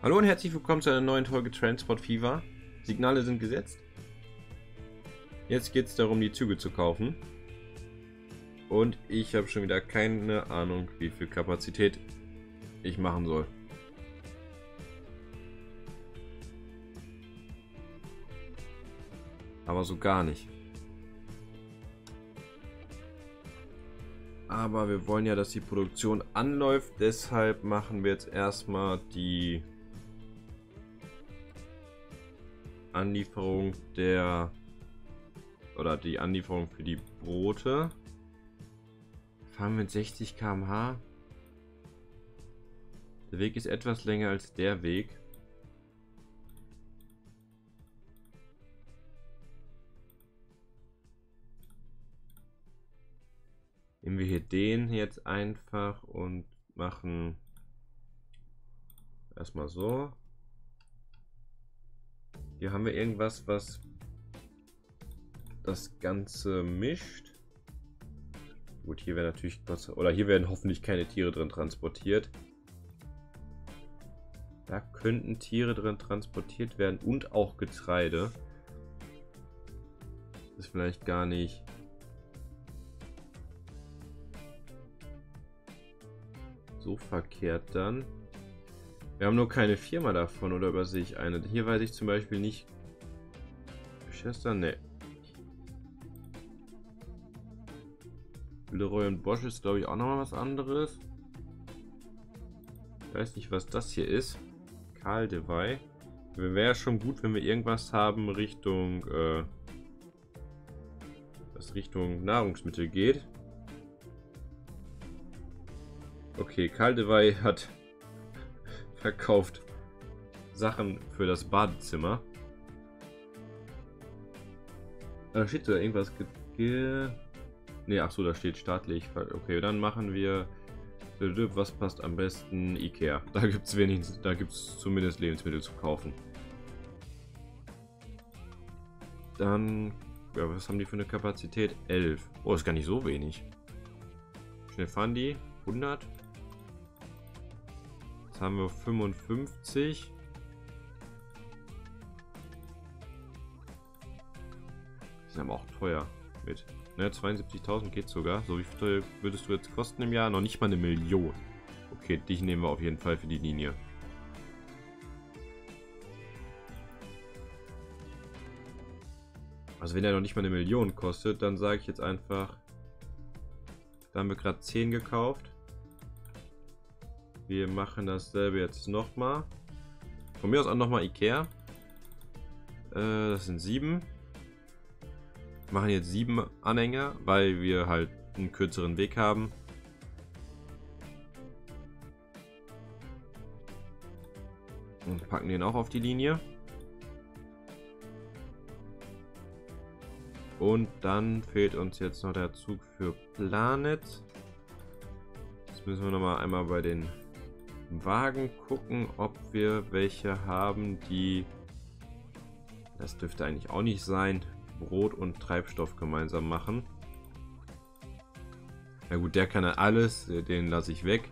Hallo und herzlich willkommen zu einer neuen Folge Transport Fever. Signale sind gesetzt. Jetzt geht es darum, die Züge zu kaufen. Und ich habe schon wieder keine Ahnung, wie viel Kapazität ich machen soll. Aber so gar nicht. Aber wir wollen ja, dass die Produktion anläuft. Deshalb machen wir jetzt erstmal die Anlieferung für die Brote. Fahren wir mit 60 km/h. Der Weg ist etwas länger als der Weg. Nehmen wir hier den jetzt einfach und machen erstmal so. Hier haben wir irgendwas, was das Ganze mischt. Gut, hier werden natürlich hoffentlich keine Tiere drin transportiert. Da könnten Tiere drin transportiert werden und auch Getreide. Das ist vielleicht gar nicht. So verkehrt dann. Wir haben nur keine Firma davon, oder übersehe ich eine? Hier weiß ich zum Beispiel nicht. Chester, ne. Leroy und Bosch ist, glaube ich, auch nochmal was anderes. Ich weiß nicht, was das hier ist. Kaldewei. Wäre ja schon gut, wenn wir irgendwas haben Richtung, was Richtung Nahrungsmittel geht. Okay, Kaldewei hat verkauft Sachen für das Badezimmer. Da steht da irgendwas. Ne, achso, da steht staatlich. Okay, dann machen wir. Was passt am besten? Ikea. Da gibt es wenigstens, da gibt es zumindest Lebensmittel zu kaufen. Dann. Ja, was haben die für eine Kapazität? 11. Oh, ist gar nicht so wenig. Schnell fahren die. 100. Haben wir 55. Die sind aber auch teuer mit. Ne, 72.000 geht sogar. So, wie viel würdest du jetzt kosten im Jahr? Noch nicht mal 1 Million. Okay, dich nehmen wir auf jeden Fall für die Linie. Also wenn er noch nicht mal 1 Million kostet, dann sage ich jetzt einfach, da haben wir gerade 10 gekauft. Wir machen dasselbe jetzt nochmal. Von mir aus auch nochmal Ikea. Das sind 7. Machen jetzt 7 Anhänger, weil wir halt einen kürzeren Weg haben. Und packen den auch auf die Linie. Und dann fehlt uns jetzt noch der Zug für Planet. Jetzt müssen wir nochmal einmal bei den Wagen gucken, ob wir welche haben, die, das dürfte eigentlich auch nicht sein, Brot und Treibstoff gemeinsam machen. Na gut, der kann ja alles, den lasse ich weg.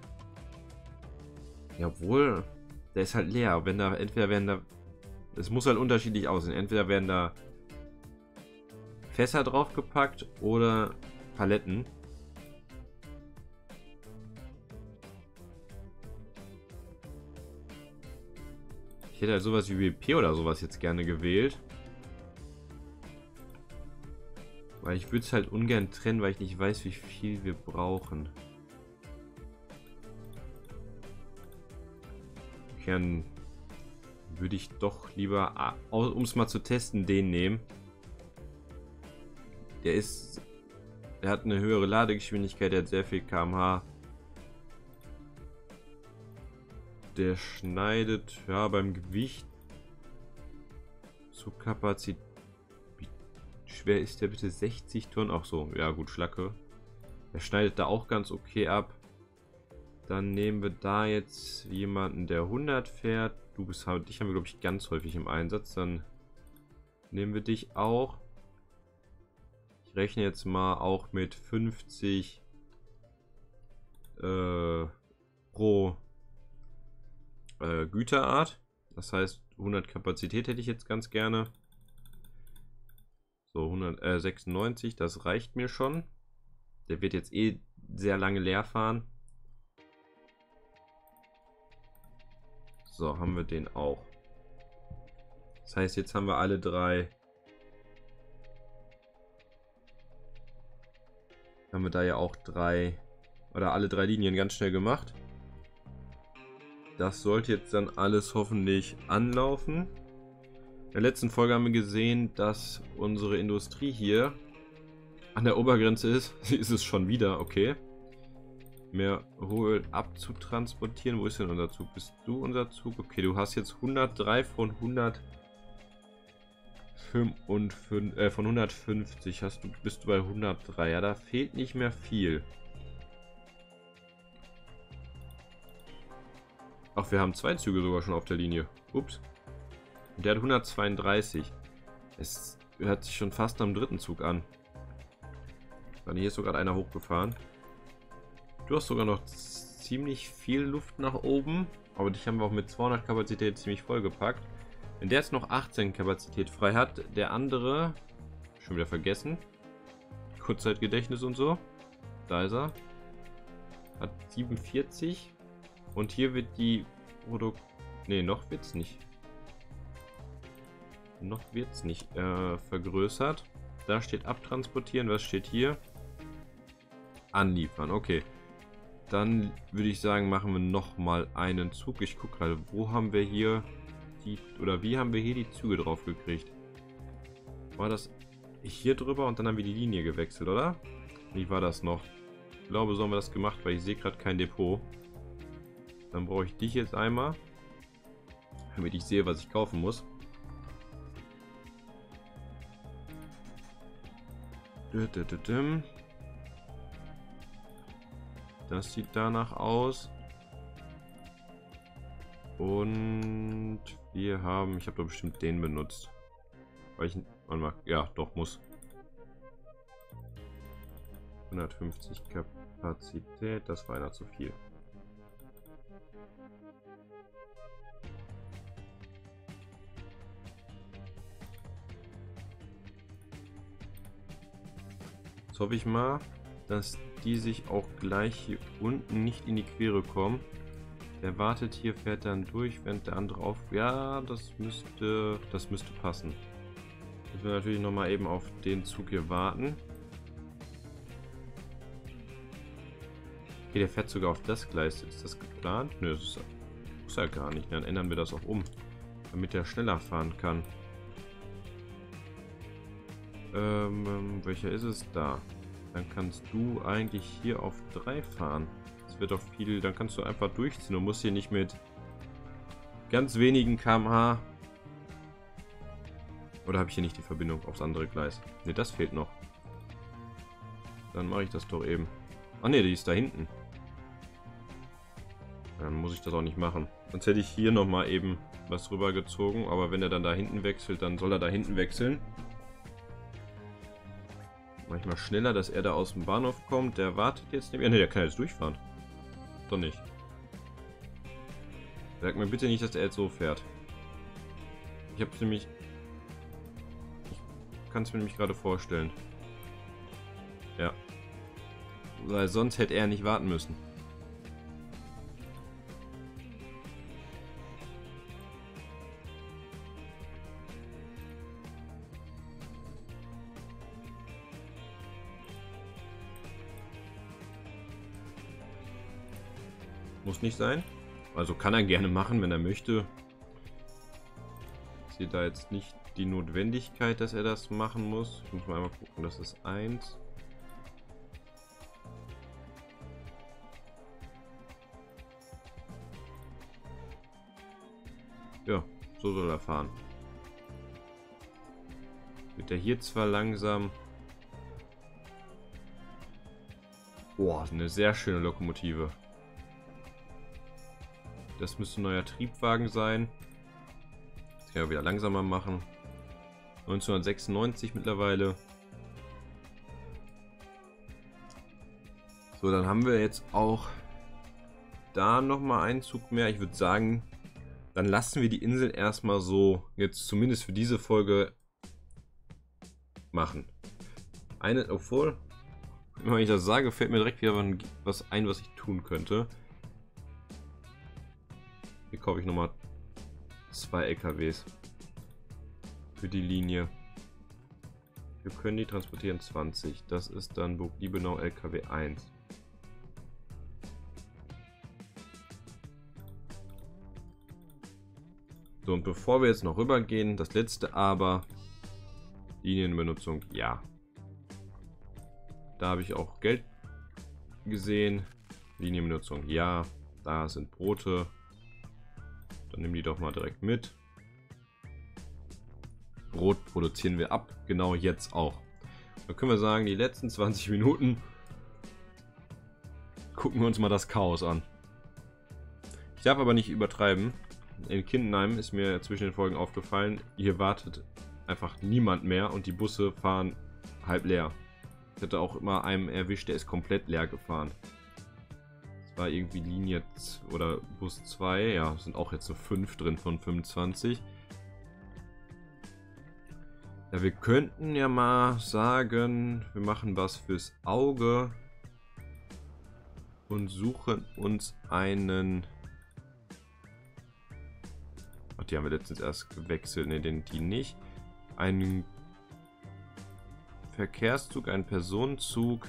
Ja, obwohl, der ist halt leer. Wenn da, entweder werden da, es muss halt unterschiedlich aussehen. Entweder werden da Fässer draufgepackt oder Paletten. Ich hätte halt sowas wie WP oder sowas jetzt gerne gewählt. Weil ich würde es halt ungern trennen, weil ich nicht weiß, wie viel wir brauchen. Dann würde ich doch lieber, um es mal zu testen, den nehmen. Der hat eine höhere Ladegeschwindigkeit, der hat sehr viel km/h. Der schneidet, ja, beim Gewicht zur Kapazität. Wie schwer ist der bitte? 60 Tonnen? Auch so, ja gut, Schlacke. Der schneidet da auch ganz okay ab. Dann nehmen wir da jetzt jemanden, der 100 fährt. Dich haben wir, glaube ich, ganz häufig im Einsatz. Dann nehmen wir dich auch. Ich rechne jetzt mal auch mit 50 pro Güterart. Das heißt, 100 Kapazität hätte ich jetzt ganz gerne. So, 196, das reicht mir schon. Der wird jetzt eh sehr lange leer fahren. So, haben wir den auch. Das heißt, jetzt haben wir alle drei. Haben wir da ja auch drei, oder alle drei Linien ganz schnell gemacht. Das sollte jetzt dann alles hoffentlich anlaufen. In der letzten Folge haben wir gesehen, dass unsere Industrie hier an der Obergrenze ist. Sie ist es schon wieder, okay. Mehr Rohöl abzutransportieren. Wo ist denn unser Zug? Bist du unser Zug? Okay, du hast jetzt 103 von 150 hast du, bist du bei 103. Ja, da fehlt nicht mehr viel. Ach, wir haben zwei Züge sogar schon auf der Linie. Ups. Und der hat 132. Es hört sich schon fast am dritten Zug an. Dann hier ist sogar einer hochgefahren. Du hast sogar noch ziemlich viel Luft nach oben. Aber dich haben wir auch mit 200 Kapazität ziemlich vollgepackt. Wenn der jetzt noch 18 Kapazität frei hat, der andere... Schon wieder vergessen. Kurzzeitgedächtnis und so. Da ist er. Hat 47. Und hier wird die Produkt... Ne, noch wird's nicht. Noch wird's nicht vergrößert. Da steht abtransportieren. Was steht hier? Anliefern. Okay. Dann würde ich sagen, machen wir nochmal einen Zug. Ich gucke gerade, wo haben wir hier die... Oder wie haben wir hier die Züge drauf gekriegt? War das hier drüber und dann haben wir die Linie gewechselt, oder? Wie war das noch? Ich glaube, so haben wir das gemacht, weil ich sehe gerade kein Depot. Dann brauche ich dich jetzt einmal, damit ich sehe, was ich kaufen muss. Das sieht danach aus. Und wir haben, ich habe doch bestimmt den benutzt. Weil ich, ja, doch muss. 150 Kapazität, das war einer zu viel. Jetzt hoffe ich mal, dass die sich auch gleich hier unten nicht in die Quere kommen. Der wartet hier, fährt dann durch, während der andere auf... Ja, das müsste passen. Müssen wir natürlich nochmal eben auf den Zug hier warten. Okay, der fährt sogar auf das Gleis. Ist das geplant? Nö, das muss er gar nicht. Dann ändern wir das auch um, damit er schneller fahren kann. Welcher ist es da? Dann kannst du eigentlich hier auf 3 fahren. Das wird doch viel, dann kannst du einfach durchziehen und musst hier nicht mit ganz wenigen km/h. Oder habe ich hier nicht die Verbindung aufs andere Gleis? Ne, das fehlt noch. Dann mache ich das doch eben. Ach ne, die ist da hinten. Dann muss ich das auch nicht machen. Sonst hätte ich hier nochmal eben was rübergezogen. Aber wenn er dann da hinten wechselt, dann soll er da hinten wechseln. Manchmal schneller, dass er da aus dem Bahnhof kommt. Der wartet jetzt nicht mehr. Ne, der kann jetzt durchfahren. Doch nicht. Sag mir bitte nicht, dass der jetzt so fährt. Ich hab's nämlich... Ich kann's mir nämlich gerade vorstellen. Ja. Weil sonst hätte er nicht warten müssen. Muss nicht sein. Also kann er gerne machen, wenn er möchte. Ich sehe da jetzt nicht die Notwendigkeit, dass er das machen muss. Ich muss mal einmal gucken, das ist 1. Ja, so soll er fahren. Wird er hier zwar langsam... Boah, eine sehr schöne Lokomotive. Das müsste ein neuer Triebwagen sein. Das kann er wieder langsamer machen. 1996 mittlerweile. So, dann haben wir jetzt auch da nochmal einen Zug mehr. Ich würde sagen, dann lassen wir die Insel erstmal so, jetzt zumindest für diese Folge, machen. Eine, obwohl, wenn ich das sage, fällt mir direkt wieder was ein, was ich tun könnte. Hier kaufe ich nochmal 2 LKWs für die Linie. Wir können die transportieren, 20. Das ist dann Burg Liebenau LKW 1. So, und bevor wir jetzt noch rübergehen, das letzte aber, Linienbenutzung, ja. Da habe ich auch Geld gesehen. Linienbenutzung, ja. Da sind Brote. Dann nehmen die doch mal direkt mit. Brot produzieren wir ab, genau jetzt auch. Da können wir sagen, die letzten 20 Minuten gucken wir uns mal das Chaos an. Ich darf aber nicht übertreiben. In Kindenheim ist mir zwischen den Folgen aufgefallen, hier wartet einfach niemand mehr und die Busse fahren halb leer. Ich hatte auch immer einen erwischt, der ist komplett leer gefahren. War irgendwie Linie oder Bus 2, ja, sind auch jetzt so 5 drin von 25. Ja, wir könnten ja mal sagen, wir machen was fürs Auge und suchen uns einen... Ach, die haben wir letztens erst gewechselt, ne, die nicht. Einen Verkehrszug, einen Personenzug.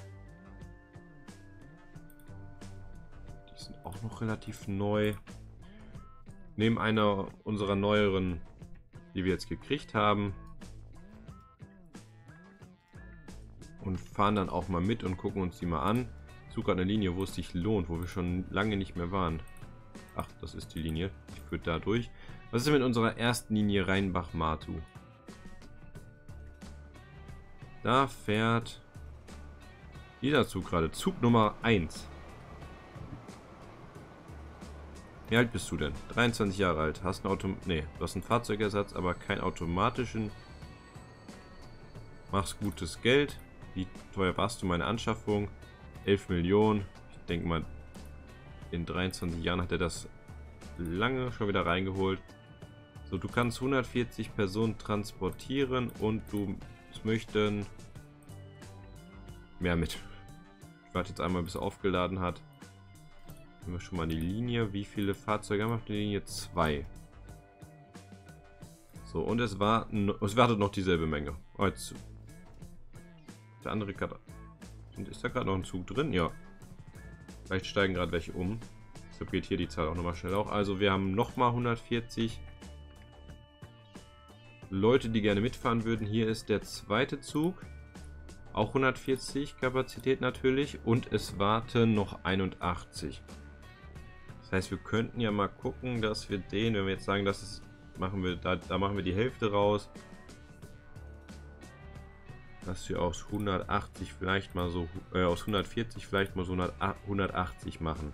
Auch noch relativ neu. Neben einer unserer neueren, die wir jetzt gekriegt haben. Und fahren dann auch mal mit und gucken uns die mal an. Suche eine Linie, wo es sich lohnt, wo wir schon lange nicht mehr waren. Ach, das ist die Linie. Ich führe da durch. Was ist denn mit unserer ersten Linie Rheinbach-Martu? Da fährt dieser Zug gerade. Zug Nummer 1. Wie alt bist du denn? 23 Jahre alt. Hast ein Auto. Nee, du hast einen Fahrzeugersatz, aber keinen automatischen. Machst gutes Geld. Wie teuer warst du meine Anschaffung? 11 Millionen. Ich denke mal, in 23 Jahren hat er das lange schon wieder reingeholt. So, du kannst 140 Personen transportieren und du möchten mehr mit. Ich warte jetzt einmal, bis er aufgeladen hat. Wir schon mal die Linie, wie viele Fahrzeuge haben wir auf der Linie? 2. So, und es wartet noch dieselbe Menge. Oh, jetzt der andere gerade. Und ist da gerade noch ein Zug drin? Ja. Vielleicht steigen gerade welche um. Deshalb geht hier die Zahl auch nochmal schnell hoch. Also wir haben nochmal 140 Leute, die gerne mitfahren würden. Hier ist der zweite Zug. Auch 140 Kapazität natürlich. Und es warten noch 81. Das heißt, wir könnten ja mal gucken, dass wir den, wenn wir jetzt sagen, das ist, machen wir, da machen wir die Hälfte raus, dass wir aus 180 vielleicht mal so, aus 140 vielleicht mal so 180 machen.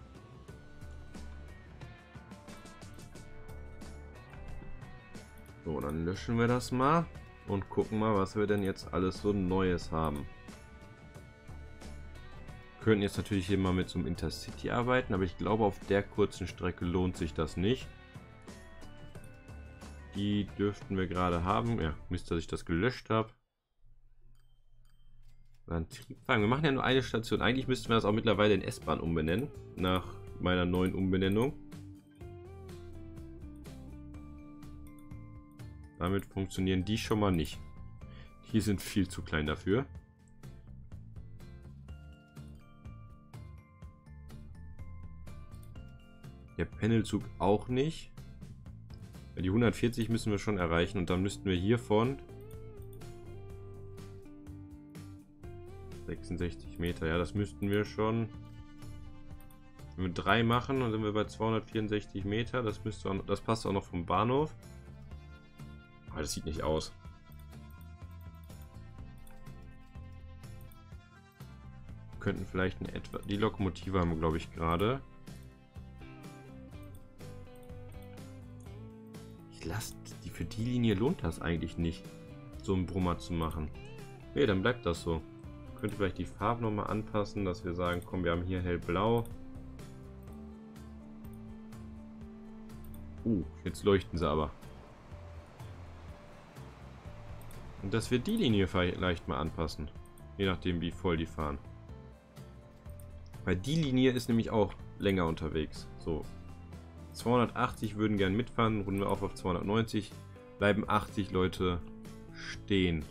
So, dann löschen wir das mal und gucken mal, was wir denn jetzt alles so Neues haben. Wir könnten jetzt natürlich hier mal mit so einem Intercity arbeiten, aber ich glaube, auf der kurzen Strecke lohnt sich das nicht. Die dürften wir gerade haben. Ja, Mist, dass ich das gelöscht habe. Dann Triebwagen. Wir machen ja nur eine Station. Eigentlich müssten wir das auch mittlerweile in S-Bahn umbenennen, nach meiner neuen Umbenennung. Damit funktionieren die schon mal nicht. Die sind viel zu klein dafür. Der Pendelzug auch nicht. Die 140 müssen wir schon erreichen und dann müssten wir hiervon 66 Meter, ja, das müssten wir schon. Wenn wir 3 machen, dann sind wir bei 264 Meter. Das passt auch noch vom Bahnhof. Aber das sieht nicht aus. Wir könnten vielleicht die Lokomotive haben wir, glaube ich, gerade. Für die Linie lohnt das eigentlich nicht, so einen Brummer zu machen. Ne, dann bleibt das so. Ich könnte vielleicht die Farben nochmal anpassen, dass wir sagen, komm, wir haben hier hellblau. Jetzt leuchten sie aber. Und dass wir die Linie vielleicht mal anpassen. Je nachdem, wie voll die fahren. Weil die Linie ist nämlich auch länger unterwegs. So. 280 würden gern mitfahren. Runden wir auf 290. Bleiben 80 Leute stehen.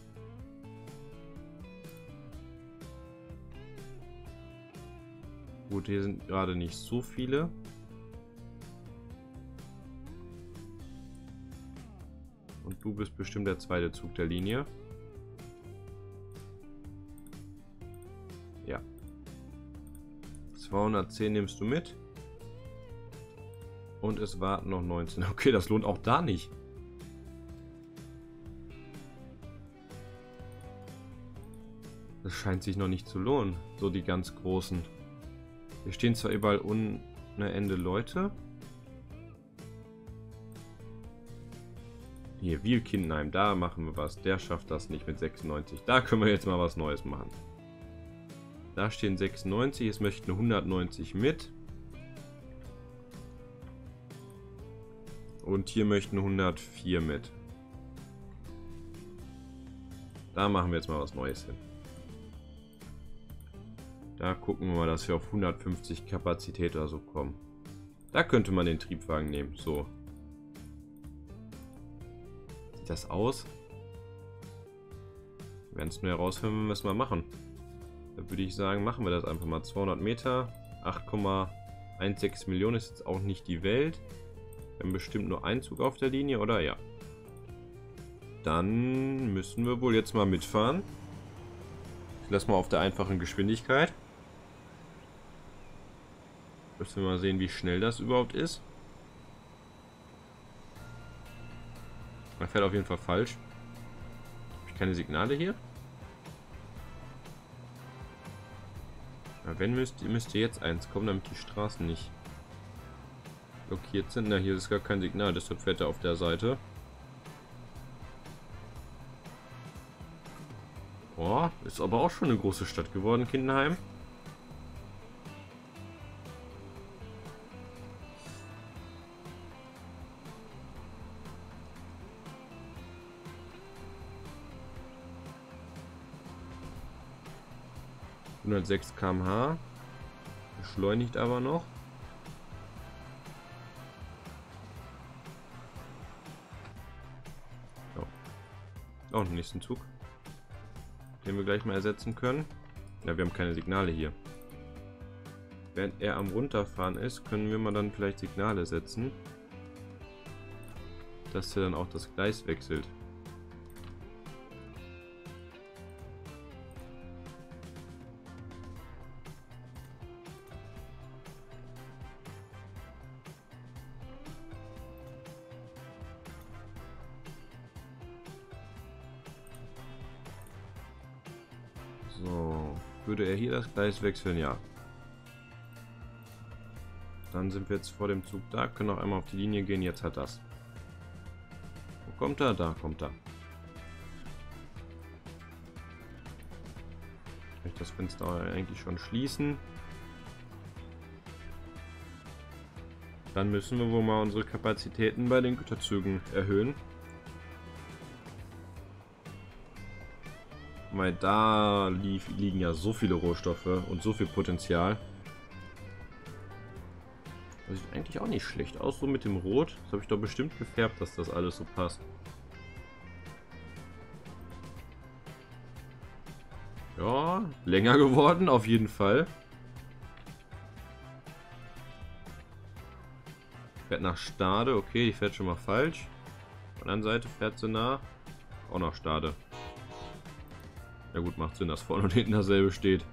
Gut, hier sind gerade nicht so viele. Und du bist bestimmt der zweite Zug der Linie. Ja. 210 nimmst du mit. Und es warten noch 19. Okay, das lohnt auch da nicht. Das scheint sich noch nicht zu lohnen. So die ganz großen. Hier stehen zwar überall ohne Ende Leute. Hier, wir Kindenheim, da machen wir was. Der schafft das nicht mit 96. Da können wir jetzt mal was Neues machen. Da stehen 96, es möchten 190 mit. Und hier möchten 104 mit. Da machen wir jetzt mal was Neues hin. Da gucken wir mal, dass wir auf 150 Kapazität oder so kommen. Da könnte man den Triebwagen nehmen. So. Sieht das aus? Wir werden es nur herausfinden, wenn wir es mal machen. Da würde ich sagen, machen wir das einfach mal. 200 Meter. 8,16 Millionen ist jetzt auch nicht die Welt. Wir haben bestimmt nur einen Zug auf der Linie, oder? Ja. Dann müssen wir wohl jetzt mal mitfahren. Ich lasse mal auf der einfachen Geschwindigkeit. Müssen wir mal sehen, wie schnell das überhaupt ist. Man fährt auf jeden Fall falsch. Habe ich keine Signale hier? Na, wenn müsste jetzt eins kommen, damit die Straßen nicht blockiert sind. Na, hier ist gar kein Signal, deshalb fährt er auf der Seite. Oh, ist aber auch schon eine große Stadt geworden, Kindenheim. km/h. Beschleunigt aber noch. So. Auch den nächsten Zug, den wir gleich mal ersetzen können. Ja, wir haben keine Signale hier. Während er am Runterfahren ist, können wir mal dann vielleicht Signale setzen, dass er dann auch das Gleis wechselt. So, würde er hier das Gleis wechseln? Ja. Dann sind wir jetzt vor dem Zug da, können auch einmal auf die Linie gehen, jetzt hat das. Wo kommt er? Da kommt er. Kann ich das Fenster eigentlich schon schließen? Dann müssen wir wohl mal unsere Kapazitäten bei den Güterzügen erhöhen. Weil da liegen ja so viele Rohstoffe und so viel Potenzial. Das sieht eigentlich auch nicht schlecht aus, so mit dem Rot. Das habe ich doch bestimmt gefärbt, dass das alles so passt. Ja, länger geworden auf jeden Fall. Fährt nach Stade, okay, die fährt schon mal falsch. Von der anderen Seite fährt sie nach, auch nach Stade. Ja gut, macht Sinn, dass vorne und hinten dasselbe steht.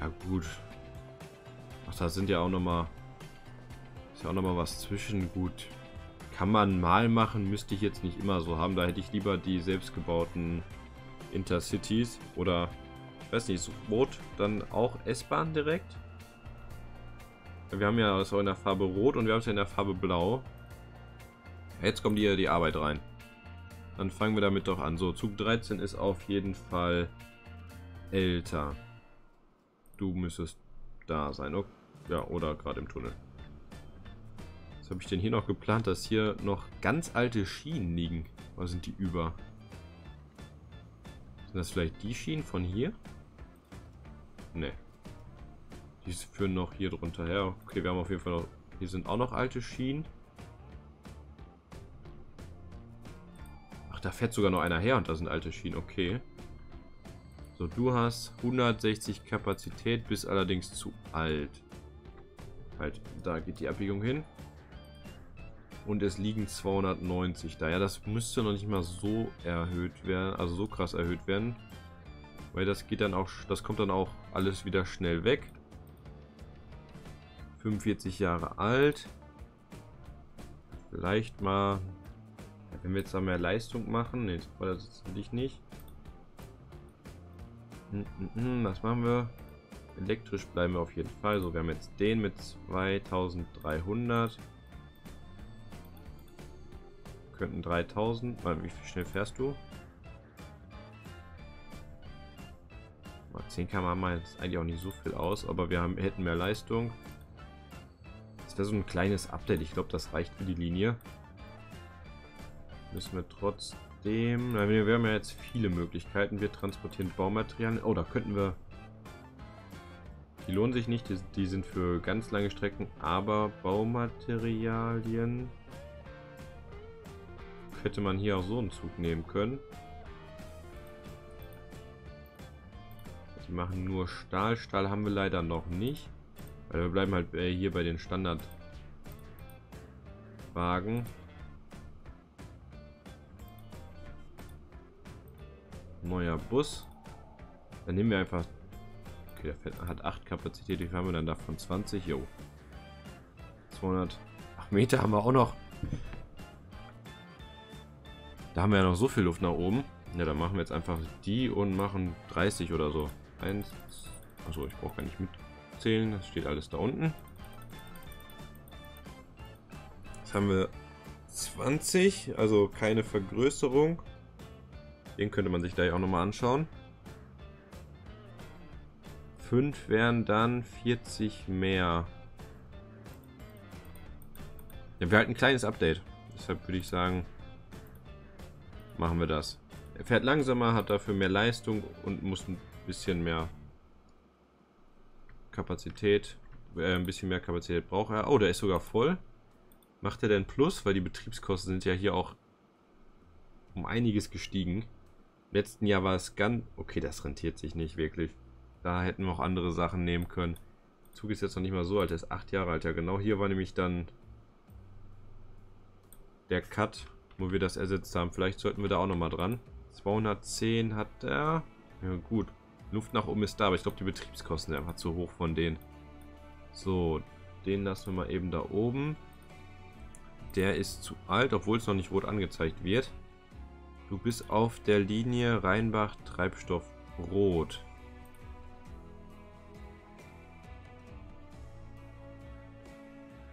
Ja gut. Ach, da sind ja auch nochmal... Ist ja auch nochmal was zwischen. Gut. Kann man mal machen, müsste ich jetzt nicht immer so haben. Da hätte ich lieber die selbstgebauten Intercities oder... Ich weiß nicht, so Rot, dann auch S-Bahn direkt. Wir haben ja das auch in der Farbe Rot und wir haben es ja in der Farbe Blau. Jetzt kommt hier die Arbeit rein. Dann fangen wir damit doch an. So, Zug 13 ist auf jeden Fall älter. Du müsstest da sein. Oh, ja, oder gerade im Tunnel. Was habe ich denn hier noch geplant, dass hier noch ganz alte Schienen liegen? Oder sind die über? Sind das vielleicht die Schienen von hier? Ne. Die führen noch hier drunter her. Ja, okay, wir haben auf jeden Fall noch... Hier sind auch noch alte Schienen. Ach, da fährt sogar noch einer her und da sind alte Schienen. Okay. So, du hast 160 Kapazität, bist allerdings zu alt. Halt, da geht die Abbiegung hin. Und es liegen 290 da. Ja, das müsste noch nicht mal so erhöht werden, also so krass erhöht werden. Weil das geht dann auch, das kommt dann auch alles wieder schnell weg. 45 Jahre alt. Vielleicht mal, wenn wir jetzt da mehr Leistung machen. Ne, das will ich nicht. Was machen wir? Elektrisch bleiben wir auf jeden Fall. So, wir haben jetzt den mit 2300. Wir könnten 3000. Warte, wie schnell fährst du? 10 km/h haben wir jetzt eigentlich auch nicht so viel aus, aber wir hätten mehr Leistung. Das wäre so ein kleines Update. Ich glaube, das reicht für die Linie. Müssen wir trotzdem... Wir haben ja jetzt viele Möglichkeiten. Wir transportieren Baumaterialien. Oh, da könnten wir... Die lohnen sich nicht, die sind für ganz lange Strecken, aber Baumaterialien hätte man hier auch so einen Zug nehmen können. Die machen nur Stahl. Stahl haben wir leider noch nicht, weil wir bleiben halt hier bei den Standardwagen. Neuer Bus. Dann nehmen wir einfach... Okay, der hat 8 Kapazität, die haben wir dann davon 20, jo. 200 Meter haben wir auch noch. Da haben wir ja noch so viel Luft nach oben. Ja, dann machen wir jetzt einfach die und machen 30 oder so. 1, also ich brauche gar nicht mitzählen, das steht alles da unten. Jetzt haben wir 20, also keine Vergrößerung. Den könnte man sich da ja auch nochmal anschauen. 5 wären dann 40 mehr. Ja, wir halten ein kleines Update. Deshalb würde ich sagen, machen wir das. Er fährt langsamer, hat dafür mehr Leistung und muss ein bisschen mehr Kapazität. Ein bisschen mehr Kapazität braucht er. Oh, der ist sogar voll. Macht er denn Plus? Weil die Betriebskosten sind ja hier auch um einiges gestiegen. Im letzten Jahr war es ganz... Okay, das rentiert sich nicht wirklich. Da hätten wir auch andere Sachen nehmen können. Der Zug ist jetzt noch nicht mal so alt, der ist 8 Jahre alt. Ja, genau hier war nämlich dann der Cut, wo wir das ersetzt haben. Vielleicht sollten wir da auch nochmal dran. 210 hat er. Ja gut, Luft nach oben ist da, aber ich glaube die Betriebskosten sind einfach zu hoch von denen. So, den lassen wir mal eben da oben. Der ist zu alt, obwohl es noch nicht rot angezeigt wird. Du bist auf der Linie Rheinbach Treibstoff Rot.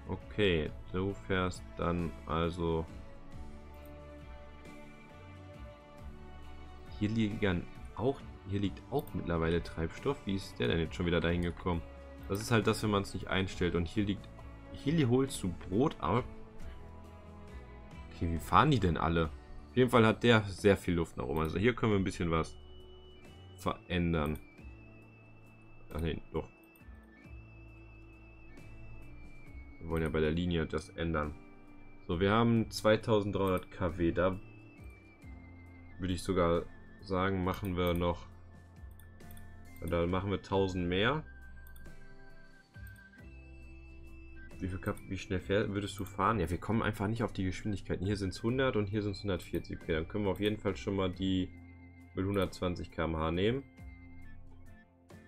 Okay, du fährst dann also... Hier liegt auch mittlerweile Treibstoff. Wie ist der denn jetzt schon wieder dahin gekommen? Das ist halt das, wenn man es nicht einstellt. Und hier liegt... Hier holst du Brot, aber... Okay, wie fahren die denn alle? Auf jeden Fall hat der sehr viel Luft nach oben. Also hier können wir ein bisschen was verändern. Ach nee, doch. Wir wollen ja bei der Linie das ändern. So, wir haben 2300 kW. Da würde ich sogar sagen, machen wir noch... Da machen wir 1000 mehr. Wie schnell würdest du fahren? Ja, wir kommen einfach nicht auf die Geschwindigkeiten. Hier sind es 100 und hier sind es 140. Okay, dann können wir auf jeden Fall schon mal die mit 120 km/h nehmen.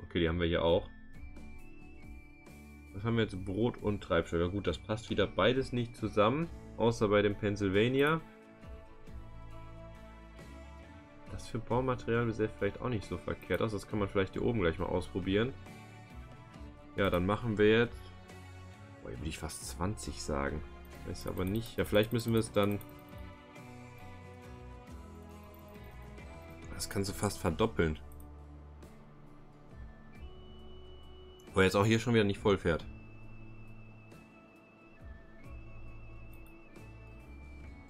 Okay, die haben wir hier auch. Was haben wir jetzt? Brot und Treibstoff. Ja gut, das passt wieder beides nicht zusammen. Außer bei dem Pennsylvania. Das für Baumaterial sieht vielleicht auch nicht so verkehrt aus. Das kann man vielleicht hier oben gleich mal ausprobieren. Ja, dann machen wir jetzt... Boah, hier würde ich fast 20 sagen. Weiß aber nicht. Ja, vielleicht müssen wir es dann... Das kannst du fast verdoppeln. Wo er jetzt auch hier schon wieder nicht voll fährt.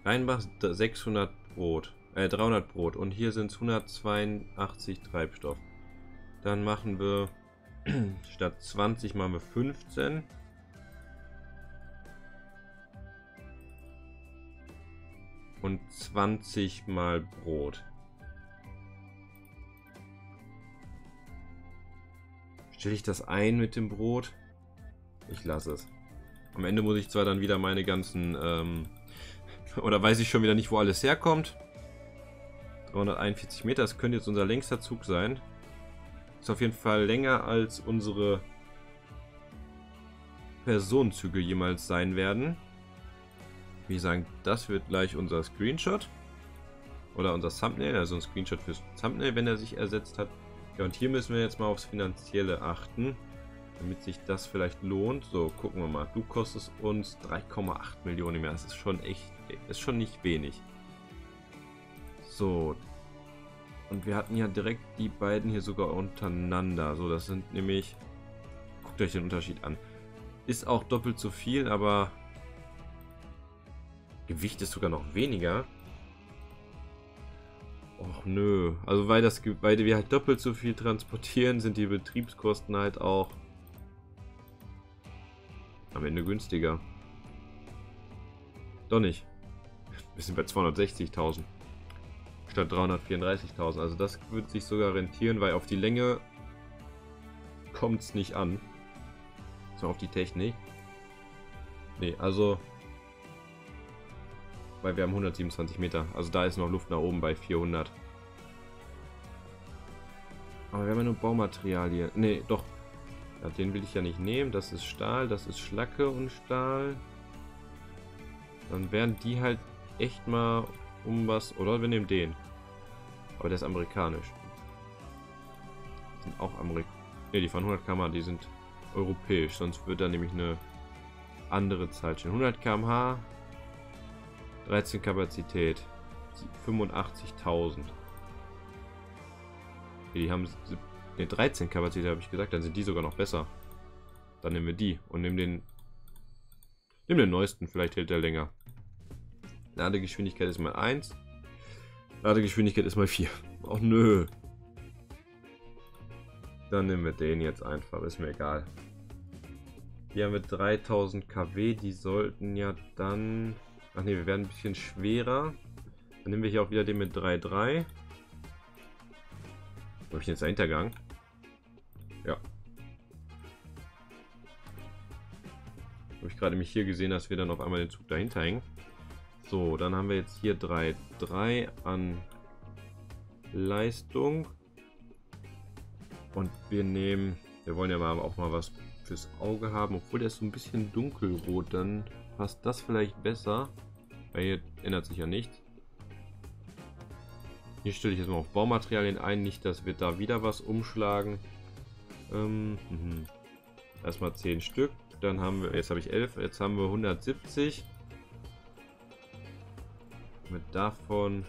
Rheinbach 600 Brot. 300 Brot. Und hier sind es 182 Treibstoff. Dann machen wir statt 20 machen wir 15. Und 20 mal Brot. Stelle ich das ein mit dem Brot? Ich lasse es. Am Ende muss ich zwar dann wieder meine ganzen... oder weiß ich schon wieder nicht, wo alles herkommt. 341 Meter, das könnte jetzt unser längster Zug sein. Ist auf jeden Fall länger als unsere Personenzüge jemals sein werden. Wie sagen, das wird gleich unser Screenshot. Oder unser Thumbnail, also ein Screenshot fürs Thumbnail, wenn er sich ersetzt hat. Ja, und hier müssen wir jetzt mal aufs Finanzielle achten, damit sich das vielleicht lohnt. So, gucken wir mal. Du kostest uns 3,8 Millionen im Jahr. Das ist schon echt, ist schon nicht wenig. So. Und wir hatten ja direkt die beiden hier sogar untereinander. So, das sind nämlich... Guckt euch den Unterschied an. Ist auch doppelt so viel, aber... Gewicht ist sogar noch weniger. Och nö. Also weil wir halt doppelt so viel transportieren, sind die Betriebskosten halt auch am Ende günstiger. Doch nicht. Wir sind bei 260.000 statt 334.000. Also das würde sich sogar rentieren, weil auf die Länge kommt es nicht an. So, auf die Technik. Nee, also... Weil wir haben 127 Meter. Also da ist noch Luft nach oben bei 400. Aber wir haben ja nur Baumaterialien. Ne, doch. Ja, den will ich ja nicht nehmen. Das ist Stahl, das ist Schlacke und Stahl. Dann wären die halt echt mal um was... Oder wir nehmen den. Aber der ist amerikanisch. Die sind auch amerikanisch. Ne, die fahren 100 km/h, die sind europäisch. Sonst wird da nämlich eine andere Zeit stehen. 100 km/h. 13 Kapazität, 85.000. Die haben ne, 13 Kapazität, habe ich gesagt, dann sind die sogar noch besser. Dann nehmen wir die und nehmen den neuesten, vielleicht hält der länger. Ladegeschwindigkeit ist mal 1. Ladegeschwindigkeit ist mal 4. Oh nö. Dann nehmen wir den jetzt einfach, ist mir egal. Hier haben wir 3000 kW, die sollten ja dann... Ach ne, wir werden ein bisschen schwerer. Dann nehmen wir hier auch wieder den mit 3,3. Wo habe ich denn jetzt einen Hintergang? Ja. Habe ich gerade mich hier gesehen, dass wir dann auf einmal den Zug dahinter hängen. So, dann haben wir jetzt hier 3,3 an Leistung. Und wir wollen ja mal auch mal was fürs Auge haben, obwohl der ist so ein bisschen dunkelrot, dann passt das vielleicht besser, weil hier ändert sich ja nichts. Hier stelle ich jetzt mal auf Baumaterialien ein, nicht, dass wir da wieder was umschlagen. Erstmal 10 Stück, dann haben wir, jetzt habe ich 11, jetzt haben wir 170. Mit davon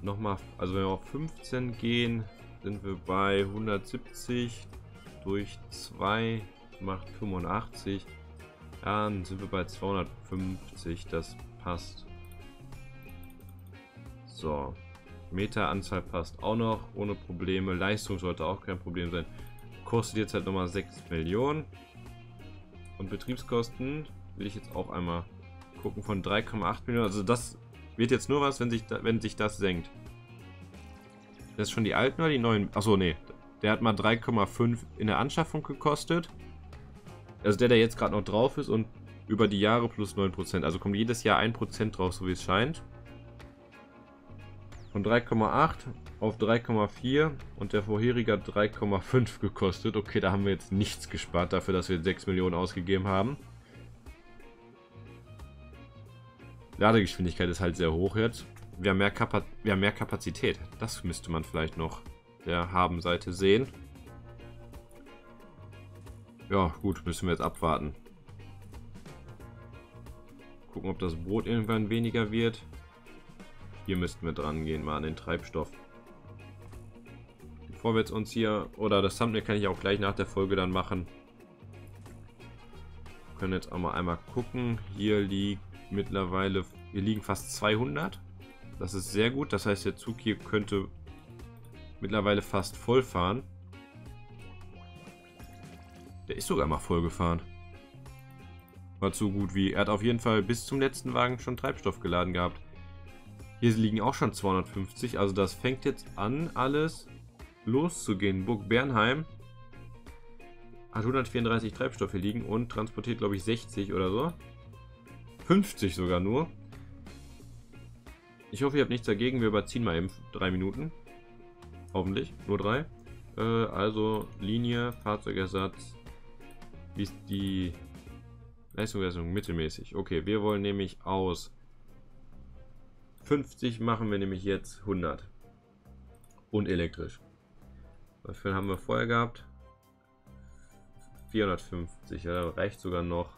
nochmal, also wenn wir auf 15 gehen, sind wir bei 170 durch 2 macht 85. Dann sind wir bei 250, das passt. So, Meteranzahl passt auch noch, ohne Probleme. Leistung sollte auch kein Problem sein. Kostet jetzt halt nochmal 6 Millionen. Und Betriebskosten will ich jetzt auch einmal gucken von 3,8 Millionen. Also das wird jetzt nur was, wenn sich das senkt. Das ist schon die alten oder die neuen? Achso, nee. Der hat mal 3,5 in der Anschaffung gekostet. Also der jetzt gerade noch drauf ist und über die Jahre plus 9%. Also kommt jedes Jahr 1% drauf, so wie es scheint. Von 3,8 auf 3,4 und der vorherige hat 3,5 gekostet. Okay, da haben wir jetzt nichts gespart dafür, dass wir 6 Millionen ausgegeben haben. Ladegeschwindigkeit ist halt sehr hoch jetzt. Wir haben mehr Kapazität. Das müsste man vielleicht noch der Habenseite sehen. Ja, gut, müssen wir jetzt abwarten. Gucken, ob das Brot irgendwann weniger wird. Hier müssten wir dran gehen, mal an den Treibstoff. Bevor wir jetzt uns hier, oder das Thumbnail kann ich auch gleich nach der Folge dann machen. Wir können jetzt auch mal einmal gucken. Hier liegt mittlerweile, wir liegen fast 200. Das ist sehr gut. Das heißt, der Zug hier könnte mittlerweile fast voll fahren. Der ist sogar mal voll gefahren. War so gut wie. Er hat auf jeden Fall bis zum letzten Wagen schon Treibstoff geladen gehabt. Hier liegen auch schon 250. Also das fängt jetzt an, alles loszugehen. Burg Bernheim hat 134 Treibstoffe liegen und transportiert, glaube ich, 60 oder so. 50 sogar nur. Ich hoffe, ihr habt nichts dagegen. Wir überziehen mal eben 3 Minuten. Hoffentlich. Nur 3. Also Linie, Fahrzeugersatz. Wie ist die Leistungsmessung? Mittelmäßig. Okay, wir wollen nämlich aus 50 machen wir nämlich jetzt 100. Und elektrisch. Was für einen haben wir vorher gehabt? 450. Ja, da reicht sogar noch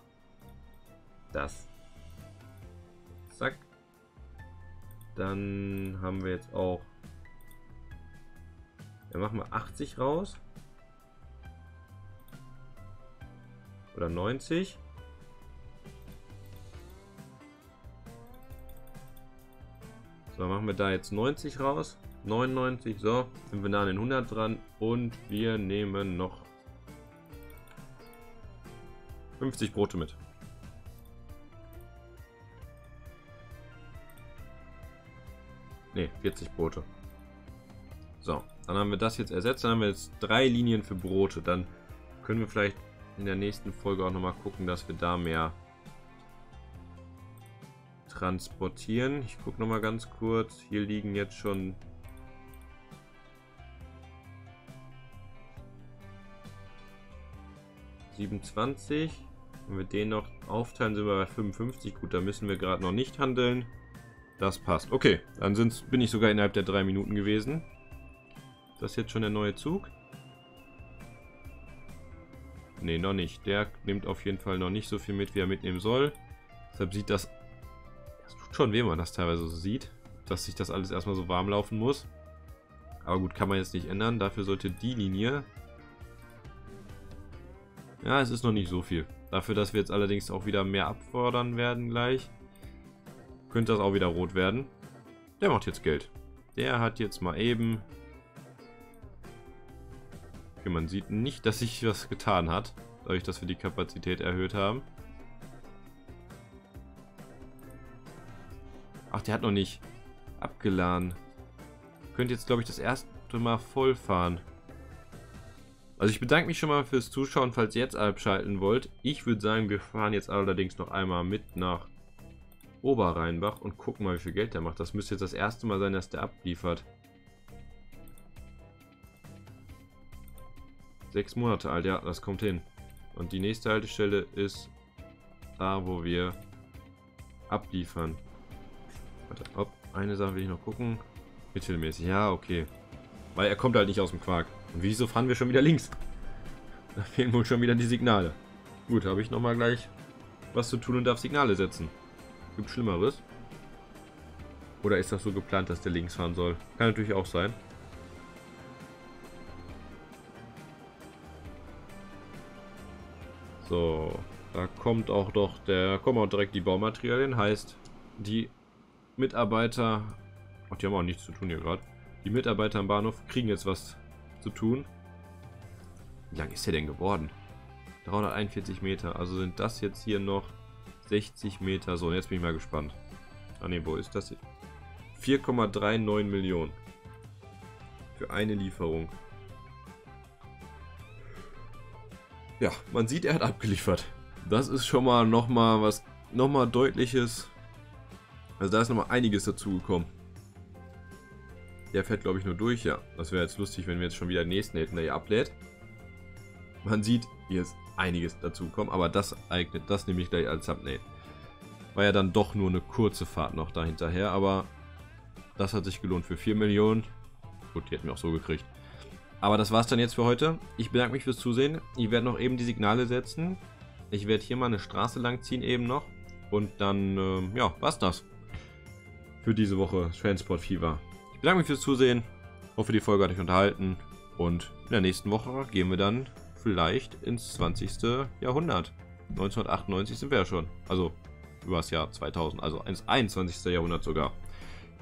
das. Zack. Dann haben wir jetzt auch. Dann machen wir 80 raus. Oder 90. So, machen wir da jetzt 90 raus. 99, so. Sind wir nah an den 100 dran. Und wir nehmen noch 50 Brote mit. Ne, 40 Brote. So, dann haben wir das jetzt ersetzt. Dann haben wir jetzt 3 Linien für Brote. Dann können wir vielleicht in der nächsten Folge auch nochmal gucken, dass wir da mehr transportieren. Ich gucke nochmal ganz kurz. Hier liegen jetzt schon 27. Wenn wir den noch aufteilen, sind wir bei 55. Gut, da müssen wir gerade noch nicht handeln. Das passt. Okay, dann bin ich sogar innerhalb der 3 Minuten gewesen. Das ist jetzt schon der neue Zug? Ne, noch nicht. Der nimmt auf jeden Fall noch nicht so viel mit, wie er mitnehmen soll. Deshalb sieht das... Es tut schon weh, man das teilweise so sieht, dass sich das alles erstmal so warm laufen muss. Aber gut, kann man jetzt nicht ändern. Dafür sollte die Linie... Ja, es ist noch nicht so viel. Dafür, dass wir jetzt allerdings auch wieder mehr abfordern werden gleich, könnte das auch wieder rot werden. Der macht jetzt Geld. Der hat jetzt mal eben... Okay, man sieht nicht, dass sich was getan hat, dadurch, dass wir die Kapazität erhöht haben. Ach, der hat noch nicht abgeladen. Könnte jetzt, glaube ich, das erste Mal voll fahren. Also ich bedanke mich schon mal fürs Zuschauen, falls ihr jetzt abschalten wollt. Ich würde sagen, wir fahren jetzt allerdings noch einmal mit nach Oberrheinbach und gucken mal, wie viel Geld der macht. Das müsste jetzt das erste Mal sein, dass der abliefert. 6 Monate alt, ja, das kommt hin. Und die nächste Haltestelle ist da, wo wir abliefern. Warte, ob eine Sache will ich noch gucken. Mittelmäßig, ja, okay. Weil er kommt halt nicht aus dem Quark. Und wieso fahren wir schon wieder links? Da fehlen wohl schon wieder die Signale. Gut, habe ich nochmal gleich was zu tun und darf Signale setzen. Gibt Schlimmeres? Oder ist das so geplant, dass der links fahren soll? Kann natürlich auch sein. So, da kommt auch doch direkt die Baumaterialien, heißt die Mitarbeiter, ach, die haben auch nichts zu tun hier gerade, die Mitarbeiter am Bahnhof kriegen jetzt was zu tun. Wie lang ist der denn geworden? 341 Meter, also sind das jetzt hier noch 60 Meter, so, und jetzt bin ich mal gespannt. Ah ne, wo ist das hier? 4,39 Millionen für eine Lieferung. Ja, man sieht, er hat abgeliefert. Das ist schon mal nochmal was, nochmal deutliches. Also da ist nochmal einiges dazugekommen. Der fährt, glaube ich, nur durch, ja. Das wäre jetzt lustig, wenn wir jetzt schon wieder den nächsten hätten, der hier ablädt. Man sieht, hier ist einiges dazugekommen, aber das eignet, das nehme ich gleich als Thumbnail. War ja dann doch nur eine kurze Fahrt noch da hinterher, aber das hat sich gelohnt für 4 Millionen. Gut, die hätten wir auch so gekriegt. Aber das war's dann jetzt für heute. Ich bedanke mich fürs Zusehen. Ich werde noch eben die Signale setzen. Ich werde hier mal eine Straße lang ziehen eben noch. Und dann, ja, war's das. Für diese Woche Transport Fever. Ich bedanke mich fürs Zusehen. Hoffe, die Folge hat euch unterhalten. Und in der nächsten Woche gehen wir dann vielleicht ins 20. Jahrhundert. 1998 sind wir ja schon. Also, über das Jahr 2000, also ins 21. Jahrhundert sogar.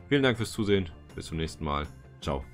Vielen Dank fürs Zusehen, bis zum nächsten Mal. Ciao.